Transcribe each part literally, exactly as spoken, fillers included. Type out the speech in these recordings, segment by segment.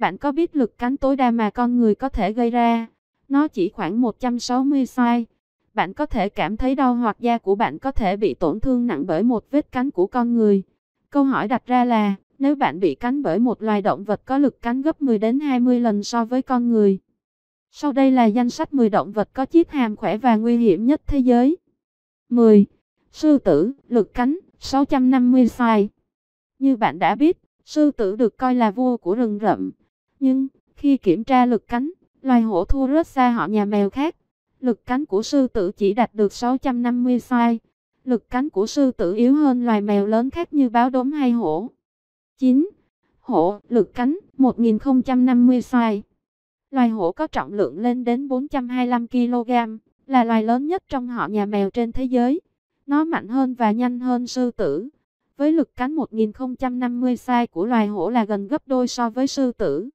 Bạn có biết lực cánh tối đa mà con người có thể gây ra? Nó chỉ khoảng một trăm sáu mươi sai. Bạn có thể cảm thấy đau hoặc da của bạn có thể bị tổn thương nặng bởi một vết cánh của con người. Câu hỏi đặt ra là, nếu bạn bị cắn bởi một loài động vật có lực cắn gấp mười đến hai mươi lần so với con người. Sau đây là danh sách mười động vật có chiếc hàm khỏe và nguy hiểm nhất thế giới. mười. Sư tử, lực cánh, sáu trăm năm mươi sai. Như bạn đã biết, sư tử được coi là vua của rừng rậm. Nhưng, khi kiểm tra lực cánh, loài hổ thua rất xa họ nhà mèo khác. Lực cánh của sư tử chỉ đạt được sáu trăm năm mươi sai. Lực cánh của sư tử yếu hơn loài mèo lớn khác như báo đốm hay hổ. chín. Hổ, lực cánh, một nghìn không trăm năm mươi sai. Loài hổ có trọng lượng lên đến bốn trăm hai mươi lăm ki lô gam, là loài lớn nhất trong họ nhà mèo trên thế giới. Nó mạnh hơn và nhanh hơn sư tử. Với lực cánh một nghìn không trăm năm mươi sai của loài hổ là gần gấp đôi so với sư tử.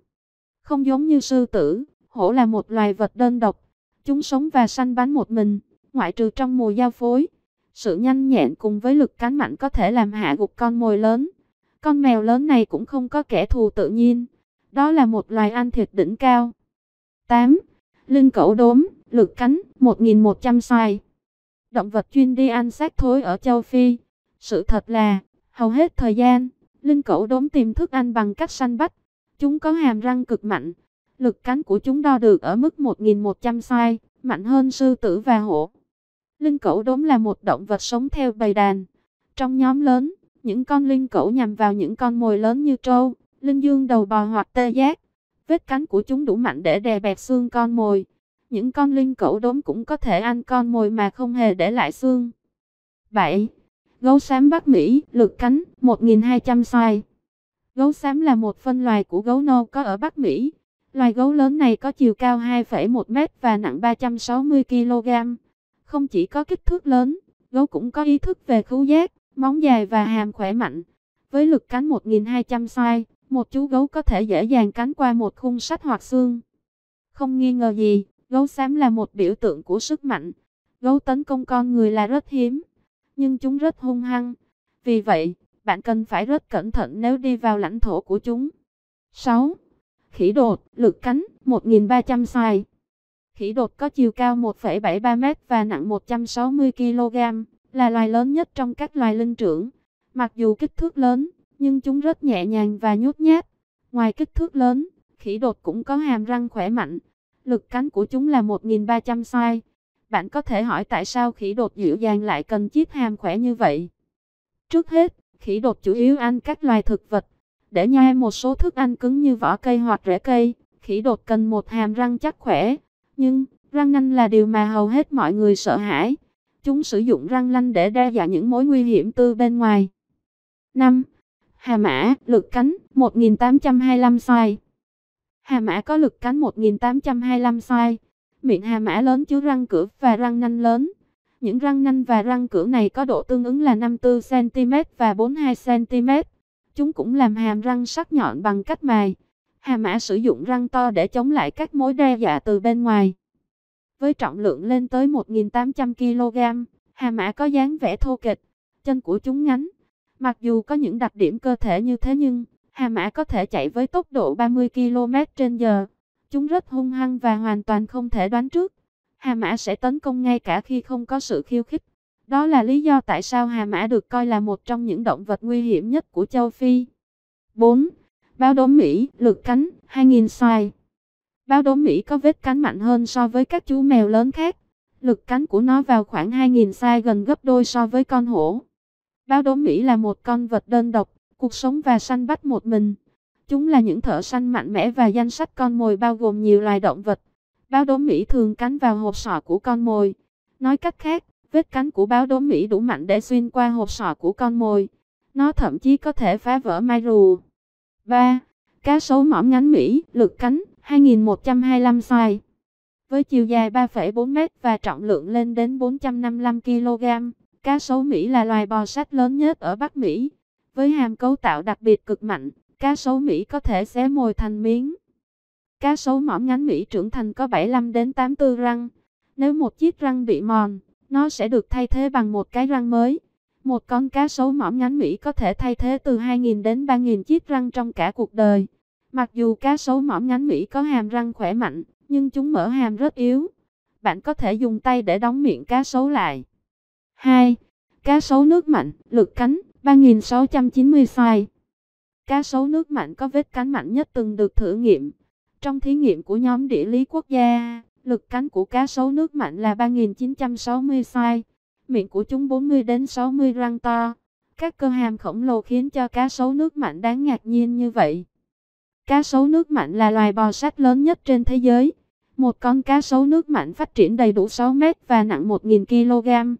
Không giống như sư tử, hổ là một loài vật đơn độc. Chúng sống và săn bắn một mình, ngoại trừ trong mùa giao phối. Sự nhanh nhẹn cùng với lực cánh mạnh có thể làm hạ gục con mồi lớn. Con mèo lớn này cũng không có kẻ thù tự nhiên. Đó là một loài ăn thịt đỉnh cao. tám. Linh cẩu đốm, lực cánh, một nghìn một trăm sai. Động vật chuyên đi ăn xác thối ở châu Phi. Sự thật là, hầu hết thời gian, linh cẩu đốm tìm thức ăn bằng cách săn bắt. Chúng có hàm răng cực mạnh. Lực cánh của chúng đo được ở mức một nghìn một trăm sai, mạnh hơn sư tử và hổ. Linh cẩu đốm là một động vật sống theo bầy đàn. Trong nhóm lớn, những con linh cẩu nhằm vào những con mồi lớn như trâu, linh dương đầu bò hoặc tê giác. Vết cánh của chúng đủ mạnh để đè bẹp xương con mồi. Những con linh cẩu đốm cũng có thể ăn con mồi mà không hề để lại xương. bảy. Gấu xám Bắc Mỹ, lực cánh, một nghìn hai trăm sai. Gấu xám là một phân loài của gấu nô có ở Bắc Mỹ. Loài gấu lớn này có chiều cao hai phẩy một mét và nặng ba trăm sáu mươi ki lô gam. Không chỉ có kích thước lớn, gấu cũng có ý thức về khứu giác, móng dài và hàm khỏe mạnh. Với lực cánh một nghìn hai trăm sai, một chú gấu có thể dễ dàng cắn qua một khung sắt hoặc xương. Không nghi ngờ gì, gấu xám là một biểu tượng của sức mạnh. Gấu tấn công con người là rất hiếm, nhưng chúng rất hung hăng. Vì vậy, bạn cần phải rất cẩn thận nếu đi vào lãnh thổ của chúng. sáu. Khỉ đột, lực cánh, một nghìn ba trăm sai. Khỉ đột có chiều cao một phẩy bảy ba mét và nặng một trăm sáu mươi ki lô gam, là loài lớn nhất trong các loài linh trưởng. Mặc dù kích thước lớn, nhưng chúng rất nhẹ nhàng và nhút nhát. Ngoài kích thước lớn, khỉ đột cũng có hàm răng khỏe mạnh. Lực cánh của chúng là một nghìn ba trăm sai. Bạn có thể hỏi tại sao khỉ đột dịu dàng lại cần chiếc hàm khỏe như vậy? Trước hết, khỉ đột chủ yếu ăn các loài thực vật. Để nhai một số thức ăn cứng như vỏ cây hoặc rễ cây, khỉ đột cần một hàm răng chắc khỏe. Nhưng, răng nanh là điều mà hầu hết mọi người sợ hãi. Chúng sử dụng răng nanh để đe dọa những mối nguy hiểm từ bên ngoài. năm. Hà mã, lực cánh, một nghìn tám trăm hai mươi lăm sai. Hà mã có lực cánh một nghìn tám trăm hai mươi lăm sai. Miệng hà mã lớn chứa răng cửa và răng nanh lớn. Những răng nanh và răng cửa này có độ tương ứng là năm mươi tư xăng-ti-mét và bốn mươi hai xăng-ti-mét. Chúng cũng làm hàm răng sắc nhọn bằng cách mài. Hà mã sử dụng răng to để chống lại các mối đe dọa từ bên ngoài. Với trọng lượng lên tới một nghìn tám trăm ki lô gam, hà mã có dáng vẻ thô kệch, chân của chúng ngắn. Mặc dù có những đặc điểm cơ thể như thế nhưng, hà mã có thể chạy với tốc độ ba mươi ki lô mét trên giờ. Chúng rất hung hăng và hoàn toàn không thể đoán trước. Hà mã sẽ tấn công ngay cả khi không có sự khiêu khích. Đó là lý do tại sao hà mã được coi là một trong những động vật nguy hiểm nhất của châu Phi. bốn. Báo đốm Mỹ, lực cánh, hai nghìn sai. Báo đốm Mỹ có vết cánh mạnh hơn so với các chú mèo lớn khác. Lực cánh của nó vào khoảng hai nghìn sai, gần gấp đôi so với con hổ. Báo đốm Mỹ là một con vật đơn độc, cuộc sống và săn bắt một mình. Chúng là những thợ săn mạnh mẽ và danh sách con mồi bao gồm nhiều loài động vật. Báo đốm Mỹ thường cắn vào hộp sọ của con mồi. Nói cách khác, vết cánh của báo đốm Mỹ đủ mạnh để xuyên qua hộp sọ của con mồi. Nó thậm chí có thể phá vỡ mai rùa. ba. Cá sấu mõm ngắn Mỹ, lực cánh, hai nghìn một trăm hai mươi lăm sai. Với chiều dài ba phẩy bốn mét và trọng lượng lên đến bốn trăm năm mươi lăm ki lô gam, cá sấu Mỹ là loài bò sát lớn nhất ở Bắc Mỹ. Với hàm cấu tạo đặc biệt cực mạnh, cá sấu Mỹ có thể xé mồi thành miếng. Cá sấu mõm ngắn Mỹ trưởng thành có bảy mươi lăm đến tám mươi tư răng. Nếu một chiếc răng bị mòn, nó sẽ được thay thế bằng một cái răng mới. Một con cá sấu mõm ngắn Mỹ có thể thay thế từ hai nghìn đến ba nghìn chiếc răng trong cả cuộc đời. Mặc dù cá sấu mõm nhánh Mỹ có hàm răng khỏe mạnh, nhưng chúng mở hàm rất yếu. Bạn có thể dùng tay để đóng miệng cá sấu lại. hai. Cá sấu nước mạnh, lực cánh, ba nghìn sáu trăm chín mươi size. Cá sấu nước mạnh có vết cánh mạnh nhất từng được thử nghiệm. Trong thí nghiệm của nhóm địa lý quốc gia, lực cánh của cá sấu nước mạnh là ba nghìn chín trăm sáu mươi size. Miệng của chúng bốn mươi đến sáu mươi răng to. Các cơ hàm khổng lồ khiến cho cá sấu nước mạnh đáng ngạc nhiên như vậy. Cá sấu nước mạnh là loài bò sát lớn nhất trên thế giới. Một con cá sấu nước mạnh phát triển đầy đủ sáu mét và nặng một nghìn ki lô gam.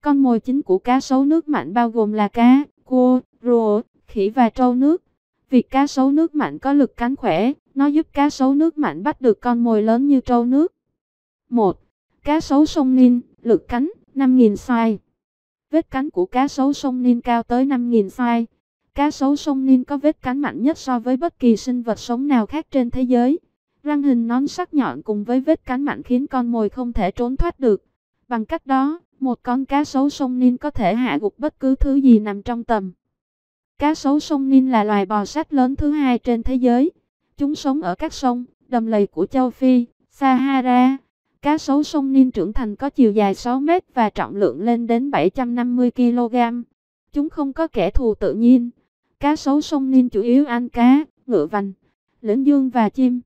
Con mồi chính của cá sấu nước mạnh bao gồm là cá, cua, rùa, khỉ và trâu nước. Việc cá sấu nước mạnh có lực cánh khỏe, nó giúp cá sấu nước mạnh bắt được con mồi lớn như trâu nước. một. Cá sấu sông Nin, lực cánh, năm nghìn size. Vết cánh của cá sấu sông Nin cao tới năm nghìn size. Cá sấu sông Nin có vết cánh mạnh nhất so với bất kỳ sinh vật sống nào khác trên thế giới. Răng hình nón sắc nhọn cùng với vết cánh mạnh khiến con mồi không thể trốn thoát được. Bằng cách đó, một con cá sấu sông Nin có thể hạ gục bất cứ thứ gì nằm trong tầm. Cá sấu sông Nin là loài bò sát lớn thứ hai trên thế giới. Chúng sống ở các sông, đầm lầy của châu Phi, Sahara. Cá sấu sông Nin trưởng thành có chiều dài sáu mét và trọng lượng lên đến bảy trăm năm mươi ki lô gam. Chúng không có kẻ thù tự nhiên. Cá sấu sông Nin chủ yếu ăn cá, ngựa vằn, lĩnh dương và chim.